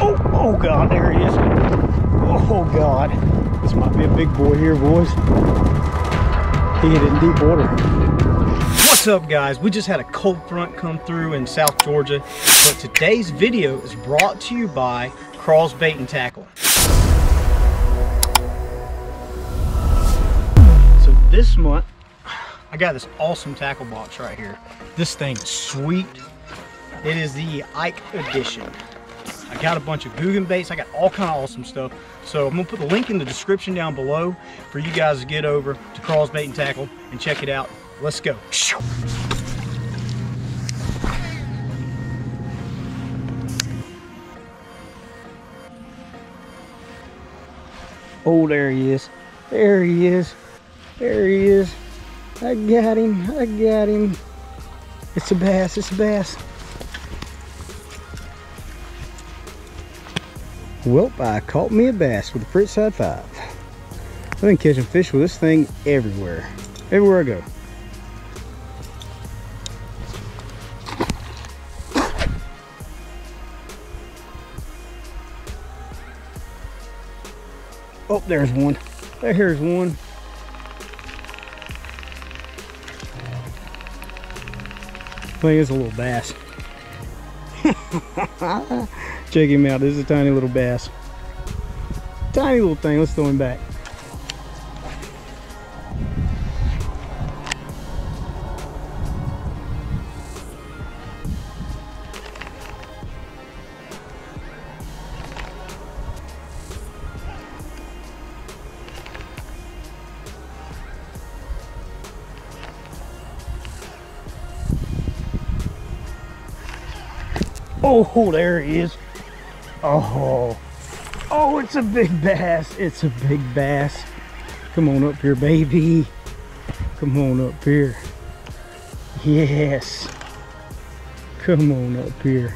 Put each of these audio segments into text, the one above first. Oh, oh God, there he is. Oh God, this might be a big boy here, boys. He hit it in deep water. What's up, guys? We just had a cold front come through in South Georgia, but today's video is brought to you by Karl's Bait and Tackle. So this month, I got this awesome tackle box right here. This thing is sweet. It is the Ike edition. I got a bunch of Googan baits. I got all kind of awesome stuff. So I'm gonna put the link in the description down below for you guys to get over to Karl's Bait and Tackle and check it out. Let's go. Oh, there he is. There he is. There he is. I got him. I got him. It's a bass. It's a bass. Well, I caught me a bass with the Pretside Five. I've been catching fish with this thing everywhere. Everywhere I go. Oh, there's one. There's one. I think it's a little bass. Check him out. This is a tiny little bass. Tiny little thing. Let's throw him back. Oh, there he is. Oh, oh, it's a big bass. It's a big bass. Come on up here, baby. Come on up here. Yes. Come on up here.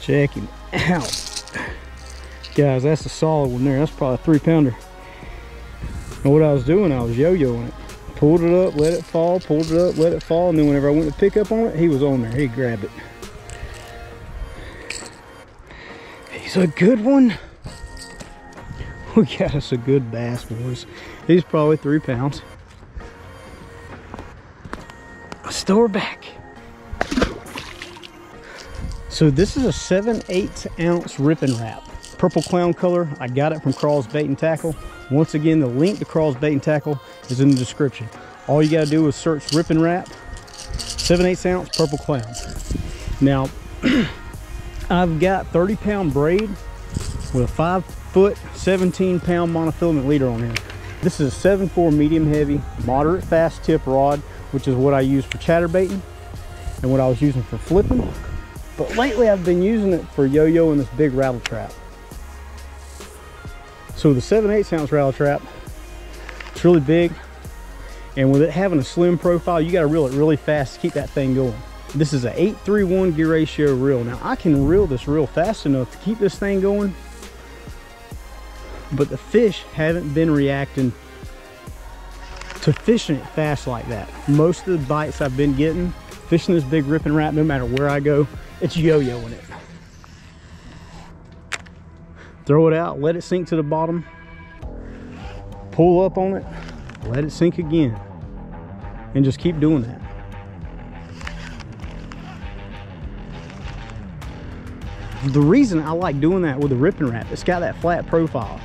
Check him out. Guys, that's a solid one there. That's probably a 3-pounder. And what I was doing, I was yo-yoing it. Pulled it up, let it fall, pulled it up, let it fall, and then whenever I went to pick up on it, he was on there. He grabbed it. He's a good one. We got us a good bass, boys. He's probably 3 pounds. Let's throw her back. So this is a 7/8 ounce Rippin' Rap. Purple clown color. I got it from Karl's Bait and Tackle. Once again, the link to Karl's Bait and Tackle is in the description. All you got to do is search Rippin' Rap 7/8 ounce purple clown. Now I've got 30-pound braid with a 5-foot 17-pound monofilament leader on here. This is a 7/4 medium heavy moderate fast tip rod, which is what I use for chatterbaiting and what I was using for flipping, but lately I've been using it for yo-yo and this big rattle trap. So the 7/8 ounce rattle trap, it's really big, and with it having a slim profile, you got to reel it really fast to keep that thing going. This is an 8-3-1 gear ratio reel. Now I can reel this reel fast enough to keep this thing going, but the fish haven't been reacting to fishing it fast like that. Most of the bites I've been getting, fishing this big Rippin' Rap, no matter where I go, it's yo-yoing it. Throw it out, let it sink to the bottom, pull up on it, let it sink again, and just keep doing that. The reason I like doing that with the Rippin' Rap, it's got that flat profile,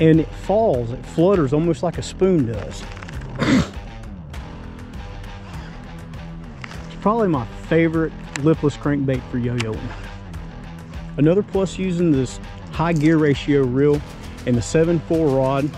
and it falls, it flutters almost like a spoon does. It's probably my favorite lipless crankbait for yo-yoing. Another plus using this high gear ratio reel and the 7/4 rod.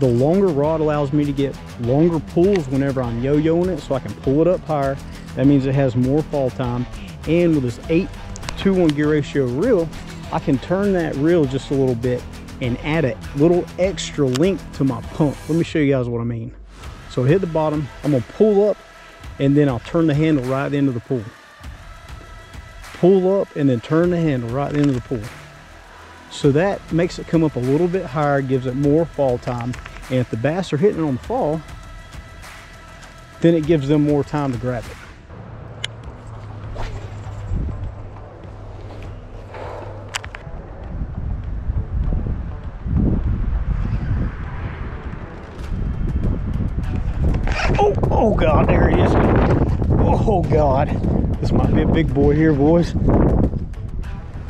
The longer rod allows me to get longer pulls whenever I'm yo-yoing it, so I can pull it up higher. That means it has more fall time. And with this 8-2-1 gear ratio reel, I can turn that reel just a little bit and add a little extra length to my pump. Let me show you guys what I mean. So I hit the bottom, I'm gonna pull up, and then I'll turn the handle right at the end of the pull. Pull up and then turn the handle right at the end of the pull. So that makes it come up a little bit higher, gives it more fall time, And if the bass are hitting it on the fall, then it gives them more time to grab it. Oh God, there he is. Oh God, this might be a big boy here, boys.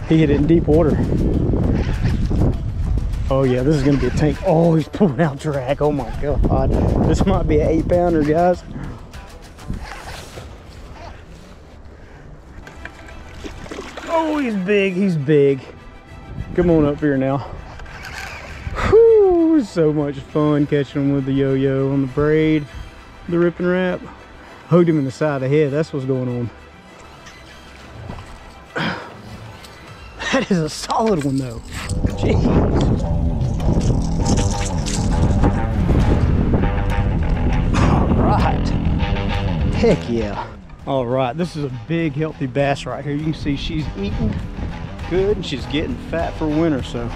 He hit it in deep water. Oh yeah, this is gonna be a tank. Oh, he's pulling out drag. Oh my God, this might be an 8-pounder, guys. Oh, he's big, he's big. Come on up here now. Whew, it was so much fun catching him with the yo-yo on the braid. The Rippin' Rap. Hooked him in the side of the head. That's what's going on. That is a solid one though. Jeez. Alright. Heck yeah. Alright, this is a big healthy bass right here. You can see she's eating good and she's getting fat for winter. So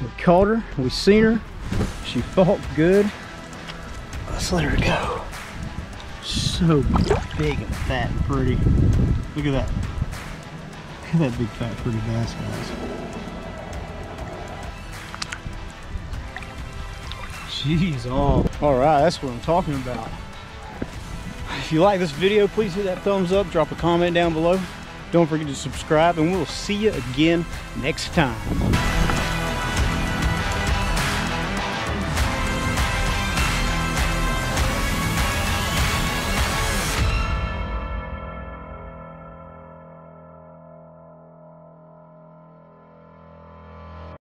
we caught her, we seen her, she fought good. Let's let her go. So big and fat and pretty. Look at that. Look at that big fat pretty bass, guys. Jeez, oh. All right, that's what I'm talking about. If you like this video, please hit that thumbs up. Drop a comment down below. Don't forget to subscribe, and we'll see you again next time.